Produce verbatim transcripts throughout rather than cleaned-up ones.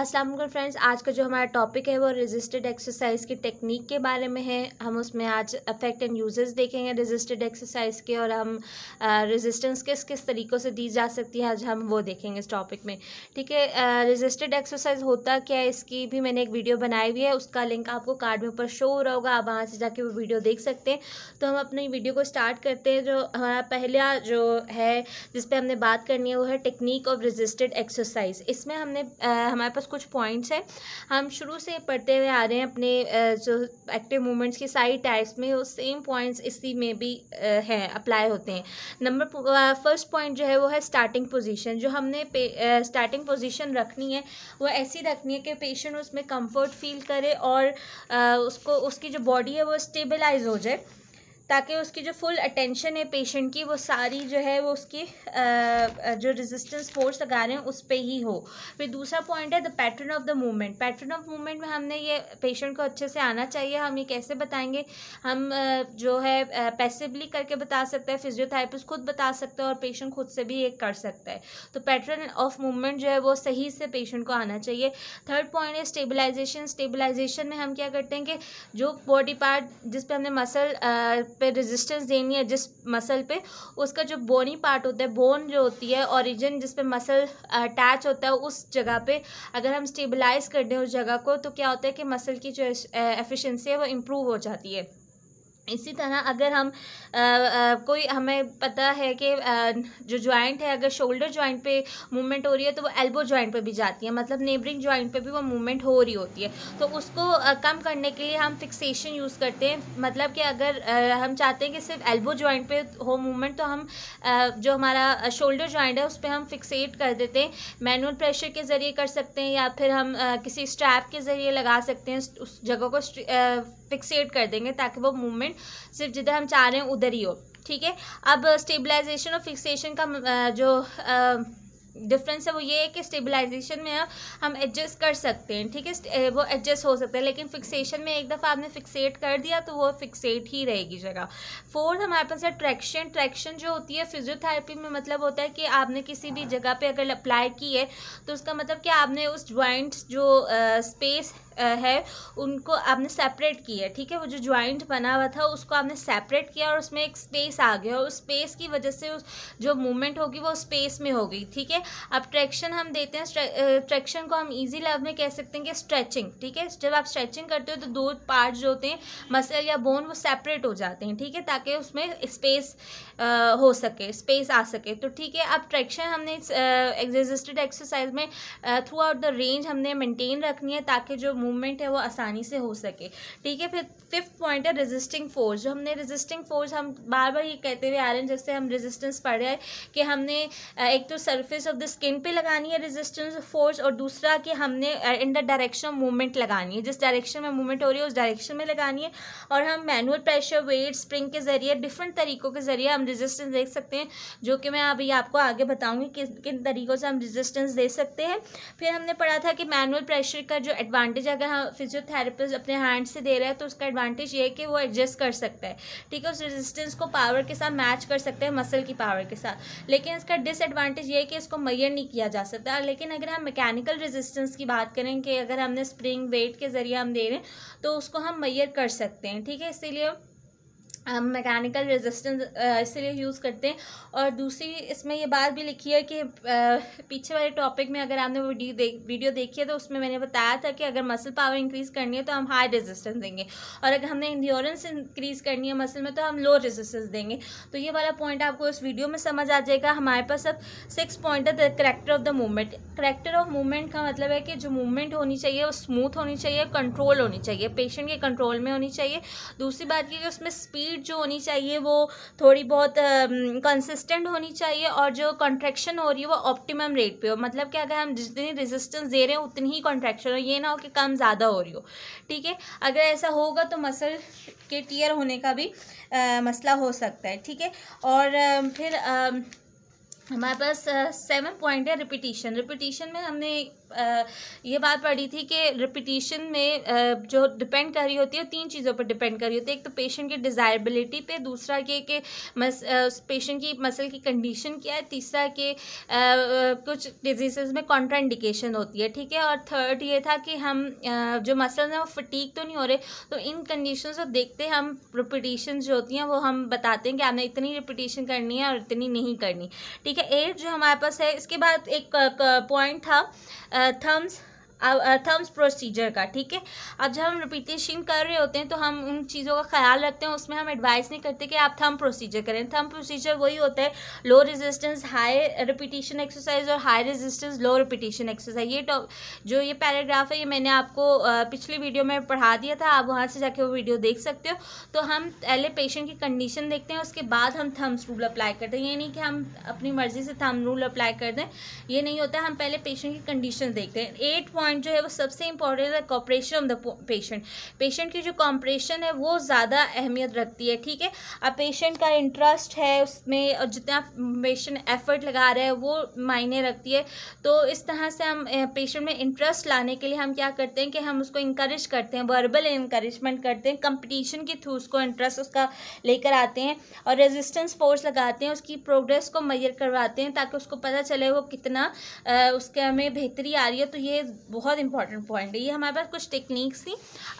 अस्सलाम वालेकुम फ्रेंड्स, आज का जो हमारा टॉपिक है वो रेजिस्टेड एक्सरसाइज की टेक्निक के बारे में है। हम उसमें आज इफेक्ट एंड यूजेस देखेंगे रेजिस्टेड एक्सरसाइज के, और हम रेजिस्टेंस किस किस तरीक़ों से दी जा सकती है आज हम वो देखेंगे इस टॉपिक में। ठीक है, रेजिस्टेड एक्सरसाइज होता क्या है इसकी भी मैंने एक वीडियो बनाई हुई है, उसका लिंक आपको कार्ड में ऊपर शो हो रहा होगा, आप वहाँ से जाके वो वीडियो देख सकते हैं। तो हम अपनी वीडियो को स्टार्ट करते हैं। जो हमारा पहला जो है जिस पर हमने बात करनी है वो है टेक्निक ऑफ रेजिस्टेड एक्सरसाइज। इसमें हमने हमारे कुछ पॉइंट्स हैं, हम शुरू से पढ़ते हुए आ रहे हैं अपने जो एक्टिव मूवमेंट्स के सारी टाइप्स में, वो सेम पॉइंट्स इसी में भी हैं, अप्लाई होते हैं। नंबर फर्स्ट पॉइंट जो है वो है स्टार्टिंग पोजीशन। जो हमने स्टार्टिंग पोजीशन रखनी है वो ऐसी रखनी है कि पेशेंट उसमें कंफर्ट फील करे और आ, उसको उसकी जो बॉडी है वो स्टेबलाइज हो जाए, ताकि उसकी जो फुल अटेंशन है पेशेंट की वो सारी जो है वो उसकी आ, जो रेजिस्टेंस फोर्स लगा रहे हैं उस पर ही हो। फिर दूसरा पॉइंट है the pattern of the movement. Pattern of movement में हमने ये पेशेंट को अच्छे से आना चाहिए। हम ये कैसे बताएंगे, हम जो है पैसिवली करके बता सकते हैं, फिजियोथेरेपिस्ट खुद बता सकते हैं और पेशेंट खुद से भी ये कर सकता है। तो पैटर्न ऑफ मूवमेंट जो है वो सही से पेशेंट को आना चाहिए। थर्ड पॉइंट है स्टेबलाइजेशन। स्टेबलाइजेशन में हम क्या करते हैं कि जो बॉडी पार्ट जिस पर हमने मसल पे रेजिस्टेंस देनी है, जिस मसल पे, उसका जो बोनी पार्ट होता है, बोन जो होती है ओरिजिन जिस पे मसल अटैच होता है, उस जगह पे अगर हम स्टेबलाइज कर दें उस जगह को तो क्या होता है कि मसल की जो एफिशिएंसी है वो इम्प्रूव हो जाती है। इसी तरह अगर हम आ, आ, कोई हमें पता है कि आ, जो जॉइंट है, अगर शोल्डर जॉइंट पे मूवमेंट हो रही है तो वो एल्बो जॉइंट पे भी जाती है, मतलब नेबरिंग जॉइंट पे भी वो मूवमेंट हो रही होती है। तो उसको आ, कम करने के लिए हम फिक्सेशन यूज़ करते हैं, मतलब कि अगर आ, हम चाहते हैं कि सिर्फ एल्बो जॉइंट पे हो मूवमेंट, तो हम आ, जो हमारा शोल्डर जॉइंट है उस पर हम फिक्सेट कर देते हैं। मैनुअल प्रेशर के ज़रिए कर सकते हैं या फिर हम आ, किसी स्ट्रैप के ज़रिए लगा सकते हैं, उस जगह को फिक्सेट कर देंगे ताकि वो मूवमेंट सिर्फ जिधर हम चाह रहे हैं उधर ही हो। ठीक है, अब स्टेबलाइजेशन और फिक्सेशन का जो डिफरेंस है वो ये है कि स्टेबलाइजेशन में हम एडजस्ट कर सकते हैं, ठीक है, वो एडजस्ट हो सकता है, लेकिन फिक्सेशन में एक दफ़ा आपने फिक्सेट कर दिया तो वो फिक्सेट ही रहेगी जगह। फोर्थ हमारे पास है ट्रैक्शन। ट्रैक्शन जो होती है फिजियोथेरेपी में, मतलब होता है कि आपने किसी भी जगह पे अगर अप्लाई की है तो उसका मतलब कि आपने उस ज्वाइंट जो स्पेस है उनको आपने सेपरेट किया, ठीक है, वो जो ज्वाइंट बना हुआ था उसको आपने सेपरेट किया और उसमें एक स्पेस आ गया, और उस स्पेस की वजह से उस जो मूवमेंट होगी वो स्पेस में होगी। ठीक है, अब ट्रैक्शन हम देते हैं, ट्रैक्शन को हम इजी लव में कह सकते हैं कि स्ट्रेचिंग। ठीक है, जब आप स्ट्रेचिंग करते हो तो दो पार्ट जो होते हैं मसल या बोन वो सेपरेट हो जाते हैं, ठीक है, ताकि उसमें स्पेस हो सके, स्पेस आ सके। तो ठीक है, अब ट्रैक्शन हमने रेजिस्टेड एक्सरसाइज में थ्रू आउट द रेंज हमने मेनटेन रखनी है ताकि जो मूवमेंट है वो आसानी से हो सके। ठीक है, फिर फिफ्थ पॉइंट है रेजिस्टिंग फोर्स। जो हमने रेजिस्टिंग फोर्स हम बार बार ये कहते हुए आ रहे हैं, जैसे हम रेजिस्टेंस पढ़ रहे हैं कि हमने एक तो सरफेस ऑफ द स्किन पे लगानी है रेजिस्टेंस फोर्स, और दूसरा कि हमने in the direction of movement लगानी है, जिस डायरेक्शन में मूवमेंट हो रही है उस डायरेक्शन में लगानी है, और हम मैनुअल प्रेशर, वेट, स्प्रिंग के जरिए, डिफरेंट तरीक़ों के जरिए हम रेजिस्टेंस देख सकते हैं, जो कि मैं अभी आपको आगे बताऊँगी कि किन तरीक़ों से हम रेजिस्टेंस दे सकते हैं। फिर हमने पढ़ा था कि मैनुअल प्रेशर का जो एडवांटेज अगर हम फिजियोथेरेपिस्ट अपने हैंड से दे रहा है तो उसका एडवांटेज ये है कि वो एडजस्ट कर सकता है, ठीक है, उस रेजिस्टेंस को पावर के साथ मैच कर सकते हैं, मसल की पावर के साथ। लेकिन इसका डिसएडवांटेज ये है कि इसको मेजर नहीं किया जा सकता। लेकिन अगर हम मैकेनिकल रेजिस्टेंस की बात करें कि अगर हमने स्प्रिंग, वेट के जरिए हम दे रहे हैं तो उसको हम मेजर कर सकते हैं, ठीक है, इसीलिए हम मैकेनिकल रेजिस्टेंस इसलिए यूज़ करते हैं। और दूसरी इसमें ये बात भी लिखी है कि पीछे वाले टॉपिक में अगर आपने वीडियो देख वीडियो देखी है तो उसमें मैंने बताया था कि अगर मसल पावर इंक्रीज़ करनी है तो हम हाई रेजिस्टेंस देंगे, और अगर हमने इंड्योरेंस इंक्रीज़ करनी है मसल में तो हम लो रेजिस्टेंस देंगे। तो ये वाला पॉइंट आपको इस वीडियो में समझ आ जाएगा। हमारे पास अब सिक्स पॉइंट है the character of the movement. Character of movement का मतलब है कि जो मूवमेंट होनी चाहिए वो स्मूथ होनी चाहिए, कंट्रोल होनी चाहिए, पेशेंट के कंट्रोल में होनी चाहिए। दूसरी बात ये कि उसमें स्पीड जो होनी चाहिए वो थोड़ी बहुत कंसिस्टेंट होनी चाहिए, और जो कॉन्ट्रैक्शन हो रही है वो ऑप्टिमम रेट पे हो, मतलब कि अगर हम जितनी रेजिस्टेंस दे रहे हैं उतनी ही कॉन्ट्रैक्शन हो, ये ना हो कि कम ज़्यादा हो रही हो। ठीक है, अगर ऐसा होगा तो मसल के टियर होने का भी आ, मसला हो सकता है। ठीक है, और आ, फिर आ, हमारे पास सेवन पॉइंट है रिपीटिशन। रिपीटिशन में हमने ये बात पढ़ी थी कि रिपीटिशन में जो डिपेंड कर रही होती है तीन चीज़ों पर डिपेंड कर रही होती है, एक तो पेशेंट की डिज़ायरेबिलिटी पे, दूसरा के कि पेशेंट की मसल की कंडीशन क्या है, तीसरा के कुछ डिजीज़ में कॉन्ट्राइंडिकेशन होती है, ठीक है। और थर्ड ये था कि हम जो मसल्स हैं वो फटीक तो नहीं हो रहे, तो इन कंडीशन को देखते हम रिपीटिशन जो होती हैं वो हम बताते हैं कि आपने इतनी रिपीटिशन करनी है और इतनी नहीं करनी, ठीक है। एट जो हमारे पास है, इसके बाद एक पॉइंट था थम्स थम्स प्रोसीजर का, ठीक है। अब जब हम रिपीटेशन कर रहे होते हैं तो हम उन चीज़ों का ख्याल रखते हैं, उसमें हम एडवाइस नहीं करते कि आप थम प्रोसीजर करें। थम प्रोसीजर वही होता है low resistance high repetition exercise और high resistance low repetition exercise. ये जो ये पैराग्राफ है ये मैंने आपको पिछली वीडियो में पढ़ा दिया था, आप वहाँ से जाके वो वीडियो देख सकते हो। तो हम पहले पेशेंट की कंडीशन देखते हैं, उसके बाद हम थम्स रूल अप्लाई करते हैं। ये नहीं कि हम अपनी मर्जी से थम रूल अप्लाई कर दें, ये नहीं होता, हम पहले पेशेंट की कंडीशन देखते हैं। एट पॉइंट जो है वो सबसे इम्पोर्टेंट है cooperation of the patient. Patient की जो कॉपरेशन है वो ज़्यादा अहमियत रखती है, ठीक है। अब पेशेंट का इंटरेस्ट है उसमें और जितना पेशेंट एफर्ट लगा रहा है वो मायने रखती है। तो इस तरह से हम पेशेंट में इंटरेस्ट लाने के लिए हम क्या करते हैं कि हम उसको इंकरेज करते हैं, वर्बल इंकरेजमेंट करते हैं, कंपटीशन के थ्रू उसको इंटरेस्ट उसका लेकर आते हैं और रेजिस्टेंस फोर्स लगाते हैं, उसकी प्रोग्रेस को मेजर करवाते हैं ताकि उसको पता चले वो कितना उसके हमें बेहतरी आ रही है। तो ये बहुत इंपॉर्टेंट पॉइंट है। ये हमारे पास कुछ टेक्निक्स थी।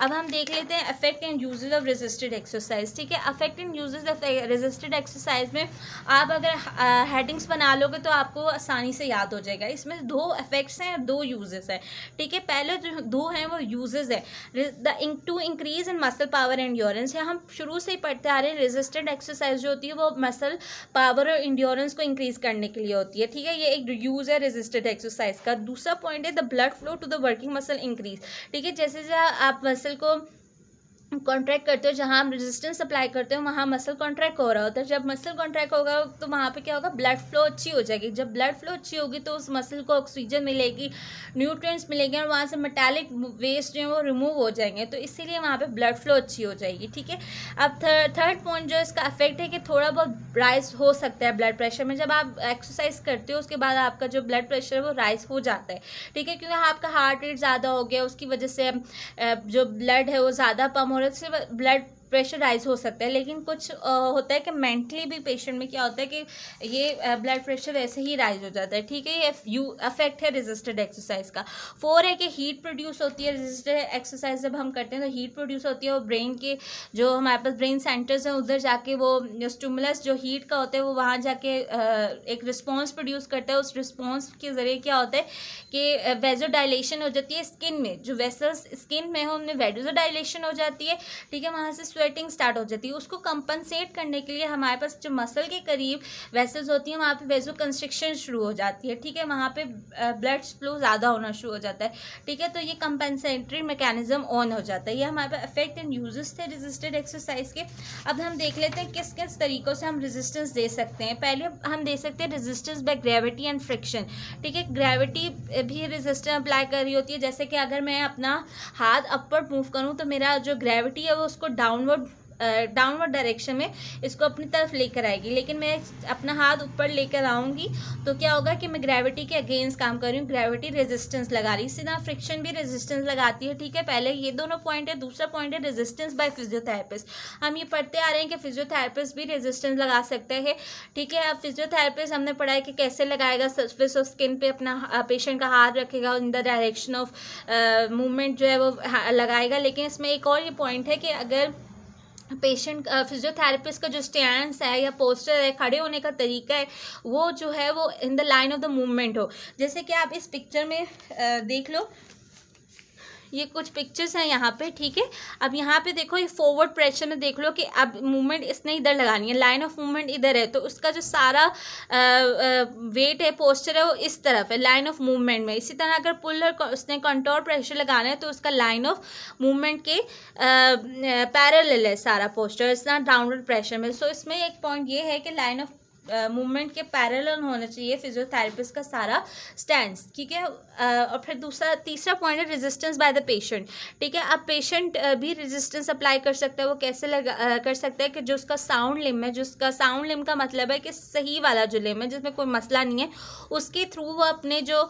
अब हम देख लेते हैं affect and uses of resisted exercise, ठीक है। Affect and uses of resisted exercise में आप अगर हेडिंग्स बना लोगे तो आपको आसानी से याद हो जाएगा। इसमें दो अफेक्ट्स हैं और दो यूजेस हैं, ठीक है। पहले जो दो हैं वो यूजेस है, the to increase in muscle power and endurance. हम शुरू से ही पढ़ते आ रहे हैं रेजिस्टेड एक्सरसाइज जो होती है वो मसल पावर और इंड्योरेंस को इंक्रीज करने के लिए होती है, ठीक है। ये एक यूज है रेजिस्टेड एक्सरसाइज का। दूसरा पॉइंट है the blood flow to the working muscle increase, ठीक है। जैसे जैसे आप मसल को कॉन्ट्रैक्ट करते हो, जहाँ हम रेजिस्टेंस अप्लाई करते हो वहाँ मसल कॉन्ट्रैक्ट हो रहा होता है। जब मसल कॉन्ट्रैक्ट होगा तो वहाँ पे क्या होगा, ब्लड फ्लो अच्छी हो जाएगी। जब ब्लड फ्लो अच्छी होगी तो उस मसल को ऑक्सीजन मिलेगी, न्यूट्रिएंट्स मिलेंगे और वहाँ से मेटालिक वेस्ट जो है वो रिमूव हो जाएंगे, तो इसीलिए वहाँ पे ब्लड फ्लो अच्छी हो जाएगी, ठीक है। अब थर्ड पॉइंट जो इसका अफेक्ट है कि थोड़ा बहुत राइज हो सकता है ब्लड प्रेशर में। जब आप एक्सरसाइज करते हो उसके बाद आपका जो ब्लड प्रेशर है वो राइज हो जाता है, ठीक है, क्योंकि आपका हार्ट रेट ज़्यादा हो गया, उसकी वजह से जो ब्लड है वो ज़्यादा पम्प से ब्लड प्रेशर राइज हो सकता है। लेकिन कुछ आ, होता है कि मेंटली भी पेशेंट में क्या होता है कि ये ब्लड प्रेशर ऐसे ही राइज हो जाता है, ठीक है। ये यू अफेक्ट है रेजिस्टेड एक्सरसाइज का। फोर है कि हीट प्रोड्यूस होती है रेजिस्टेड एक्सरसाइज जब हम करते हैं तो हीट प्रोड्यूस होती है, और ब्रेन के जो हमारे पास ब्रेन सेंटर्स हैं उधर जाके वो स्टिमुलस जो हीट का होता है वो वहाँ जाके एक रिस्पॉन्स प्रोड्यूस करता है। उस रिस्पॉन्स के ज़रिए क्या होता है कि वेजो डायलेशन हो जाती है स्किन में, जो वेसल्स स्किन में हो उनमें वेजो डायलेशन हो जाती है, ठीक है। वहाँ से स्वेटिंग स्टार्ट हो जाती है। उसको कंपनसेट करने के लिए हमारे पास जो मसल के करीब वेसल्स होती हैं वहाँ पे वेजो कंस्ट्रिक्शन शुरू हो जाती है, ठीक है। वहाँ पे ब्लड फ्लो ज़्यादा होना शुरू हो जाता है, ठीक है। तो ये कंपनसेटरी मैकेनिज्म ऑन हो जाता है। ये हमारे पास अफेक्ट एंड यूजेस थे रेजिस्टेड एक्सरसाइज के। अब हम देख लेते हैं किस किस तरीक़ों से हम रेजिस्टेंस दे सकते हैं। पहले हम दे सकते हैं resistance by gravity and friction, ठीक है। ग्रेविटी भी रेजिस्टेंस अप्लाई कर रही होती है, जैसे कि अगर मैं अपना हाथ अपवर्ड मूव करूँ तो मेरा जो ग्रेविटी है वो उसको डाउनवर्ड डाउनवर्ड डायरेक्शन में इसको अपनी तरफ लेकर आएगी, लेकिन मैं अपना हाथ ऊपर लेकर आऊँगी तो क्या होगा कि मैं ग्रेविटी के अगेंस्ट काम कर रही हूँ, ग्रेविटी रेजिस्टेंस लगा रही है। इसी तरह फ्रिक्शन भी रेजिस्टेंस लगाती है, ठीक है। पहले ये दोनों पॉइंट है। दूसरा पॉइंट है रेजिस्टेंस बाय फिजियोथेरेपिस्ट। हम ये पढ़ते आ रहे हैं कि फिजियोथेरेपिस्ट भी रेजिस्टेंस लगा सकते हैं, ठीक है। अब फिजियोथेरेपिस्ट हमने पढ़ा है कि कैसे लगाएगा, सरफेस ऑफ स्किन पे अपना पेशेंट का हाथ रखेगा, in the direction of movement जो है वो लगाएगा। लेकिन इसमें एक और ये पॉइंट है कि अगर पेशेंट फिजियोथेरेपिस्ट का जो स्टैंड्स है या पोस्चर है, खड़े होने का तरीका है, वो जो है वो in the line of the movement हो। जैसे कि आप इस पिक्चर में आ, देख लो, ये कुछ पिक्चर्स हैं यहाँ पे, ठीक है। अब यहाँ पे देखो ये फॉरवर्ड प्रेशर में देख लो कि अब मूवमेंट इसने इधर लगानी है, लाइन ऑफ मूवमेंट इधर है, तो उसका जो सारा आ, आ, वेट है, पोस्चर है वो इस तरफ है लाइन ऑफ मूवमेंट में। इसी तरह अगर पुल और उसने कंटोर प्रेशर लगाना है तो उसका लाइन ऑफ मूवमेंट के पैरेलल है सारा पोस्चर, इस तरह डाउनवर्ड प्रेशर में। सो so, इसमें एक पॉइंट ये है कि लाइन ऑफ मूवमेंट के पैरेलल होना चाहिए फिजियोथेरेपिस्ट का सारा स्टैंड्स, ठीक है। और फिर दूसरा तीसरा पॉइंट है रेजिस्टेंस बाय द पेशेंट, ठीक है। अब पेशेंट भी रेजिस्टेंस अप्लाई कर सकता है, वो कैसे लगा कर सकता है कि जो उसका साउंड लिम है, जिसका साउंड लिम का मतलब है कि सही वाला जो लिम है जिसमें कोई मसला नहीं है, उसके थ्रू वो अपने जो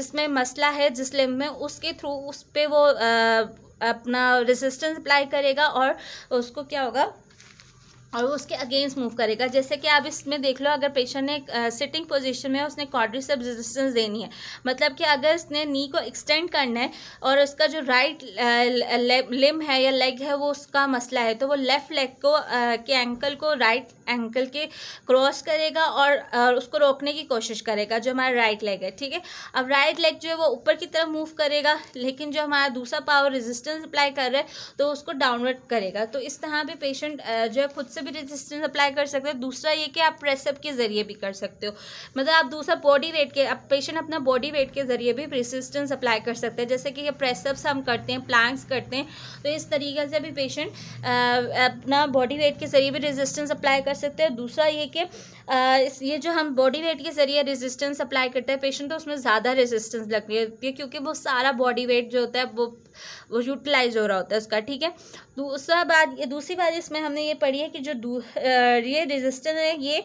जिसमें मसला है जिस लिम में, उसके थ्रू उस पर वो अपना रेजिस्टेंस अप्लाई करेगा और उसको क्या होगा और वो उसके अगेंस्ट मूव करेगा। जैसे कि आप इसमें देख लो, अगर पेशेंट ने सिटिंग पोजीशन में उसने क्वाड्रिसेप्स रेजिस्टेंस देनी है, मतलब कि अगर उसने नी को एक्सटेंड करना है और उसका जो राइट लिम है या लेग है वो उसका मसला है, तो वो लेफ़्ट लेग को आ, के एंकल को राइट एंकल के क्रॉस करेगा और, और उसको रोकने की कोशिश करेगा, जो हमारा राइट लेग है, ठीक है। अब राइट लेग जो है वो ऊपर की तरफ मूव करेगा, लेकिन जो हमारा दूसरा पावर रेजिस्टेंस अप्लाई कर रहा है तो उसको डाउनवर्ड करेगा। तो इस तरह भी पेशेंट जो है खुद से भी रेजिस्टेंस अप्लाई कर सकते हैं। दूसरा ये कि आप प्रेसअप के जरिए भी कर सकते हो, मतलब आप दूसरा बॉडी वेट के, आप पेशेंट अपना बॉडी वेट के जरिए भी रेजिस्टेंस अप्लाई कर सकते हैं। जैसे कि ये प्रेसअप्स हम करते हैं, प्लैंक्स करते हैं, तो इस तरीके से भी पेशेंट अपना बॉडी वेट के जरिए भी रेजिस्टेंस अप्लाई कर सकते हैं। दूसरा ये कि ये जो हम बॉडी वेट के जरिए रेजिस्टेंस अप्लाई करते हैं पेशेंट, तो उसमें ज़्यादा रेजिस्टेंस लगती है क्योंकि वो सारा बॉडी वेट जो होता है वो वो यूटिलाइज हो रहा होता है उसका, ठीक है। दूसरा बात ये दूसरी बात इसमें हमने ये पढ़ी है कि जो दू ये रेजिस्टेंस है, ये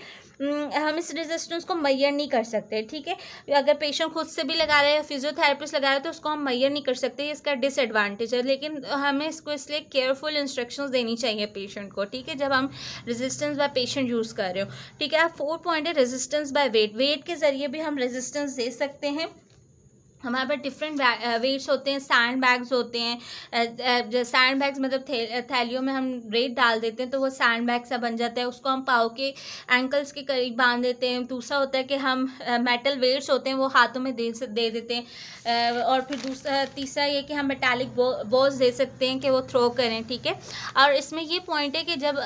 हम इस रेजिस्टेंस को मैयर नहीं कर सकते, ठीक है। अगर पेशेंट खुद से भी लगा रहे हैं, फिजियोथेरेपिस्ट लगा रहे हैं, तो उसको हम मैयर नहीं कर सकते, इसका डिसएडवांटेज है। लेकिन हमें इसको इसलिए केयरफुल इंस्ट्रक्शंस देनी चाहिए पेशेंट को, ठीक है, जब हम रेजिस्टेंस बाय पेशेंट यूज़ कर रहे हो, ठीक है। आप फोर पॉइंट है रेजिस्टेंस बाय वेट, वेट के ज़रिए भी हम रेजिस्टेंस दे सकते हैं। हमारे पास डिफरेंट वेट्स होते हैं, सैंड बैग्स होते हैं, सैंड बैग्स मतलब थे, थैलियों में हम रेत डाल देते हैं तो वो सैंड बैग सा बन जाता है, उसको हम पाव के एंकल्स के करीब बांध देते हैं। दूसरा होता है कि हम मेटल वेट्स होते हैं वो हाथों में दे दे देते हैं, और फिर दूसरा तीसरा ये कि हम मेटालिक बॉल्स दे सकते हैं कि वो थ्रो करें, ठीक है। और इसमें ये पॉइंट है कि जब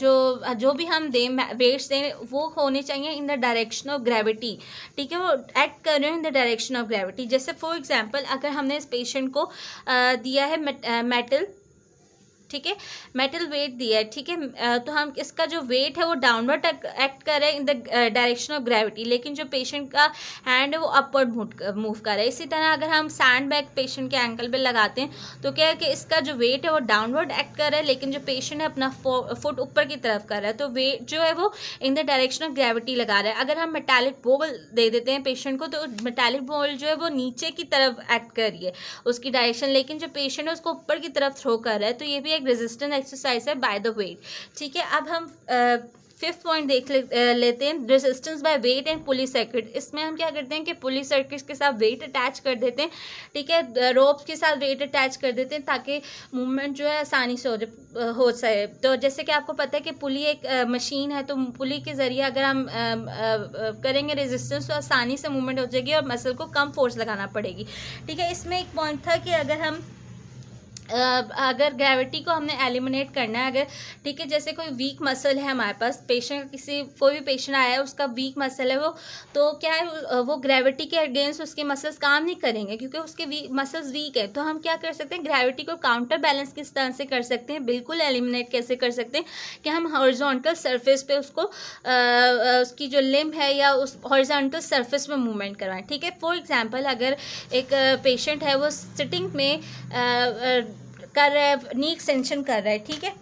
जो जो भी हम दें वेट्स दें वो होने चाहिए in the direction of gravity, ठीक है, वो एक्ट कर रहे हो in the direction of gravity. जैसे फॉर एग्जांपल अगर हमने इस पेशेंट को दिया है मेटल, ठीक है, मेटल वेट दिया है, ठीक है, तो हम इसका जो वेट है वो डाउनवर्ड एक्ट कर रहे हैं in the direction of gravity, लेकिन जो पेशेंट का हैंड है वो अपवर्ड मूव कर रहा है। इसी तरह अगर हम सैंड बैग पेशेंट के एंकल पे लगाते हैं तो क्या है कि इसका जो वेट है वो डाउनवर्ड एक्ट कर रहा है, लेकिन जो पेशेंट है अपना फुट ऊपर की तरफ कर रहा है, तो वेट जो है वो in the direction of gravity लगा रहा है। अगर हम मेटालिक बॉल दे देते हैं पेशेंट को तो मेटालिक बॉल जो है वो नीचे की तरफ एक्ट कर रही है उसकी डायरेक्शन, लेकिन जो पेशेंट है उसको ऊपर की तरफ थ्रो कर रहा है, तो ये भी रेजिस्टेंस एक्सरसाइज है बाय द वेट, ठीक है। अब हम फिफ्थ पॉइंट देख ले, लेते हैं resistance by weight and pulley circuit. इसमें हम क्या करते हैं कि पुली सर्किट के साथ वेट अटैच कर देते हैं, ठीक है, रोप्स के साथ वेट अटैच कर देते हैं ताकि मूवमेंट जो है आसानी से हो जाए हो सके। तो जैसे कि आपको पता है कि पुली एक मशीन है, तो पुली के ज़रिए अगर हम आ, आ, आ, करेंगे रेजिस्टेंस तो आसानी से मूवमेंट हो जाएगी और मसल को कम फोर्स लगाना पड़ेगी, ठीक है। इसमें एक पॉइंट था कि अगर हम अगर ग्रेविटी को हमने एलिमिनेट करना है, अगर ठीक है जैसे कोई वीक मसल है हमारे पास, पेशेंट किसी कोई भी पेशेंट आया है उसका वीक मसल है वो, तो क्या है वो ग्रेविटी के अगेंस्ट उसके मसल्स काम नहीं करेंगे क्योंकि उसके वीक मसल्स वीक है, तो हम क्या कर सकते हैं ग्रेविटी को काउंटर बैलेंस किस तरह से कर सकते हैं, बिल्कुल एलिमिनेट कैसे कर सकते हैं कि हम हॉरिजॉन्टल सरफेस पे उसको आ, उसकी जो लिम्ब है या उस हॉरिजॉन्टल सरफेस पर मूवमेंट करवाएं, ठीक है। फॉर एग्जाम्पल अगर एक पेशेंट है वो सिटिंग में आ, आ, कर रहा है, नी एक्सटेंशन कर रहा है, ठीक है।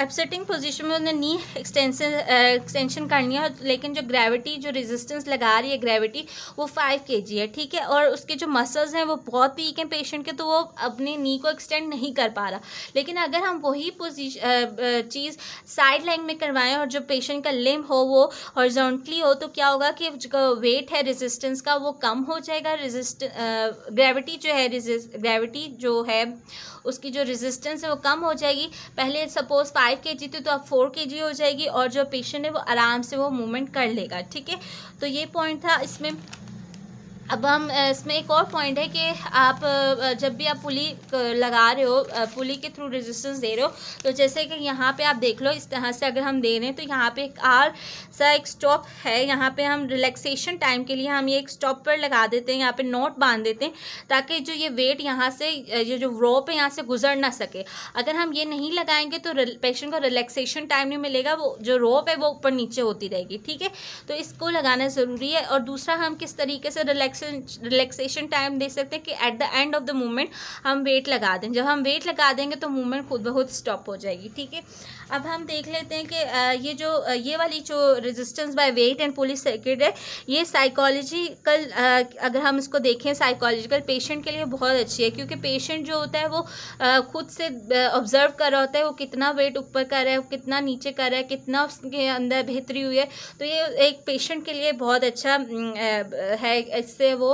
अब सिटिंग पोजीशन में उन्हें नी एक्सटेंशन एक्सटेंशन करनी है, लेकिन जो ग्रेविटी जो रेजिस्टेंस लगा रही है ग्रेविटी वो फाइव केजी है, ठीक है, और उसके जो मसल्स हैं वो बहुत वीक हैं पेशेंट के, तो वो अपने नी को एक्सटेंड नहीं कर पा रहा। लेकिन अगर हम वही पोजीशन चीज़ साइड लाइन में करवाएं और जो पेशेंट का लिम्ब हो वो हॉरिजॉन्टली हो, तो क्या होगा कि जो वेट है रेजिस्टेंस का वो कम हो जाएगा, रेजिस्ट ग्रेविटी जो है ग्रेविटी जो है उसकी जो रेजिस्टेंस है वो कम हो जाएगी। पहले सपोज फाइव के जी थी तो अब फोर के जी हो जाएगी और जो पेशेंट है वो आराम से वो मूवमेंट कर लेगा, ठीक है। तो ये पॉइंट था इसमें। अब हम इसमें एक और पॉइंट है कि आप जब भी आप पुली लगा रहे हो, पुली के थ्रू रेजिस्टेंस दे रहे हो, तो जैसे कि यहाँ पे आप देख लो, इस तरह से अगर हम दे रहे हैं तो यहाँ पे एक आर सा एक स्टॉप है, यहाँ पे हम रिलैक्सेशन टाइम के लिए हम ये एक स्टॉप पर लगा देते हैं, यहाँ पे नॉट बांध देते हैं ताकि जो ये वेट यहाँ से, ये जो रोप है यहाँ से गुजर ना सके। अगर हम ये नहीं लगाएंगे तो पेशेंट को रिलैक्सेशन टाइम नहीं मिलेगा, वो जो रोप है वो ऊपर नीचे होती रहेगी। ठीक है, तो इसको लगाना ज़रूरी है। और दूसरा, हम किस तरीके से रिलैक्स रिलैक्सेशन टाइम दे सकते हैं कि at the end of the movement हम वेट लगा दें। जब हम वेट लगा देंगे तो मूवमेंट खुद ब खुद स्टॉप हो जाएगी। ठीक है, अब हम देख लेते हैं कि ये जो ये वाली जो resistance by weight and pulley circuit है, ये साइकोलॉजिकल, अगर हम इसको देखें साइकोलॉजिकल पेशेंट के लिए बहुत अच्छी है, क्योंकि पेशेंट जो होता है वो खुद से ऑब्जर्व कर रहा होता है, वो कितना वेट ऊपर कर रहा है, कितना नीचे कर रहा है, कितना उसके अंदर बेहतरी हुई है। तो ये एक पेशेंट के लिए बहुत अच्छा है, इससे वो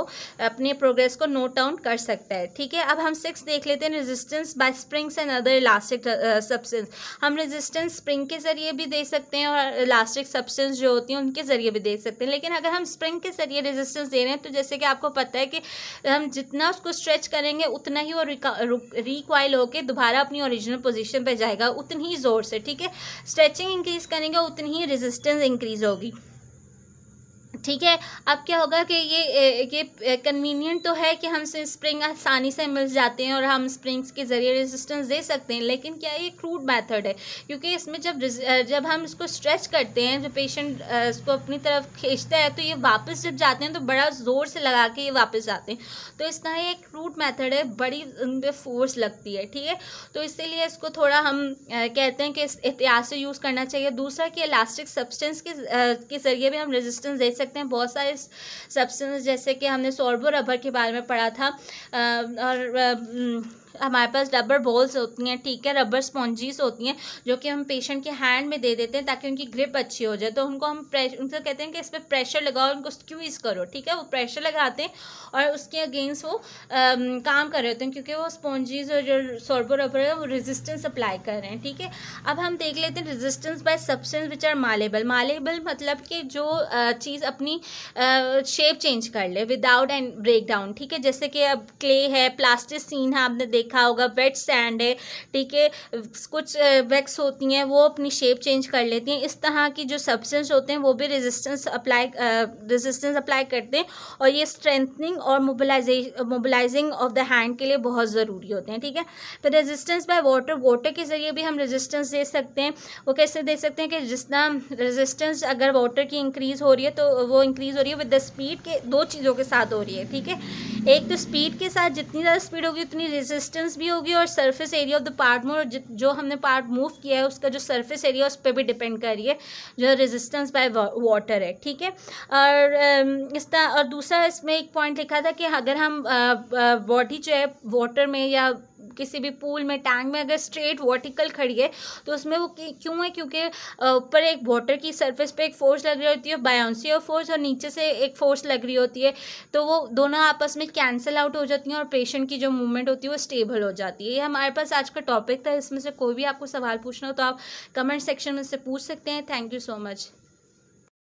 अपने प्रोग्रेस को नोट डाउन कर सकता है। ठीक है, अब हम सिक्स देख लेते हैं, resistance by springs and other elastic substance. हम रेजिस्टेंस स्प्रिंग के जरिए भी दे सकते हैं और इलास्टिक सब्सटेंस जो होती हैं उनके जरिए भी दे सकते हैं, लेकिन अगर हम स्प्रिंग के जरिए रेजिस्टेंस दे रहे हैं तो जैसे कि आपको पता है कि हम जितना उसको स्ट्रेच करेंगे उतना ही वो रिकॉइल होकर दोबारा अपनी ओरिजिनल पोजिशन पर जाएगा, उतनी ही जोर से। ठीक है, स्ट्रेचिंग इंक्रीज करेंगे उतनी ही रेजिस्टेंस इंक्रीज होगी। ठीक है, अब क्या होगा कि ये ये कन्वीनियंट तो है कि हम स्प्रिंग आसानी से मिल जाते हैं और हम स्प्रिंग्स के ज़रिए रेजिस्टेंस दे सकते हैं, लेकिन क्या ये क्रूड मेथड है, क्योंकि इसमें जब जब हम इसको स्ट्रेच करते हैं, जब पेशेंट इसको अपनी तरफ खींचता है तो ये वापस जब जाते हैं तो बड़ा ज़ोर से लगा के ये वापस जाते हैं, तो इस तरह ये क्रूड मेथड है, बड़ी उन पर फोर्स लगती है। ठीक है, तो इसीलिए इसको थोड़ा हम कहते हैं कि एहतियात से यूज़ करना चाहिए। दूसरा कि इलास्टिक सब्सटेंस के ज़रिए भी हम रेजिस्टेंस दे सकते हैं। बहुत सारे सब्सटेंस, जैसे कि हमने सोर्बो रबर के बारे में पढ़ा था, और हमारे पास रबर बॉल्स होती हैं, ठीक है, रबर स्पॉन्जीज होती हैं जो कि हम पेशेंट के हैंड में दे देते हैं ताकि उनकी ग्रिप अच्छी हो जाए। तो उनको हम प्रेश उनसे कहते हैं कि इस पर प्रेशर लगाओ, उनको स्क्वीज करो। ठीक है, वो प्रेशर लगाते हैं और उसके अगेंस्ट वो आ, काम कर रहे होते हैं, क्योंकि वो स्पॉन्जीज और जो सोर्बो रबर है वो रेजिस्टेंस अप्लाई कर रहे हैं। ठीक है, अब हम देख लेते हैं resistance by substance which are malleable. Malleable मतलब कि जो आ, चीज़ अपनी आ, शेप चेंज कर ले विदाउट एंड ब्रेक डाउन। ठीक है, जैसे कि अब क्ले है, प्लास्टिसिन है, आपने देखा होगा, वेट सैंड है, ठीक है, कुछ वैक्स होती हैं वो अपनी शेप चेंज कर लेती हैं। इस तरह की जो सब्सटेंस होते हैं वो भी रेजिस्टेंस अप्लाई रेजिस्टेंस अप्लाई करते हैं, और ये स्ट्रेंथनिंग और mobilisation mobilising of the hand के लिए बहुत ज़रूरी होते हैं। ठीक है, फिर रेजिस्टेंस बाय वाटर वाटर के ज़रिए भी हम रेजिस्टेंस दे सकते हैं। वो कैसे दे सकते हैं कि जिस तरह रेजिस्टेंस अगर वाटर की इंक्रीज़ हो रही है तो वो इंक्रीज़ हो रही है विद द स्पीड के, दो चीज़ों के साथ हो रही है। ठीक है, एक तो स्पीड के साथ, जितनी ज़्यादा स्पीड होगी उतनी रेजिस्टेंस भी होगी, और surface area of the part more, जो हमने पार्ट मूव किया है उसका जो सरफेस एरिया उस पर भी डिपेंड कर रही है जो रेजिस्टेंस बाय वाटर है। ठीक है, और इस तरह, और दूसरा इसमें एक पॉइंट लिखा था कि अगर हम बॉडी जो है वाटर में या किसी भी पूल में, टैंक में अगर स्ट्रेट वर्टिकल खड़ी है तो उसमें वो क्यों है, क्योंकि ऊपर एक वाटर की सरफेस पे एक फोर्स लग रही होती है, बायोंसी और फोर्स, और नीचे से एक फोर्स लग रही होती है, तो वो दोनों आपस में कैंसिल आउट हो जाती हैं और पेशेंट की जो मूवमेंट होती है वो स्टेबल हो जाती है। ये हमारे पास आज का टॉपिक था। इसमें से कोई भी आपको सवाल पूछना हो तो आप कमेंट सेक्शन में से पूछ सकते हैं। Thank you so much.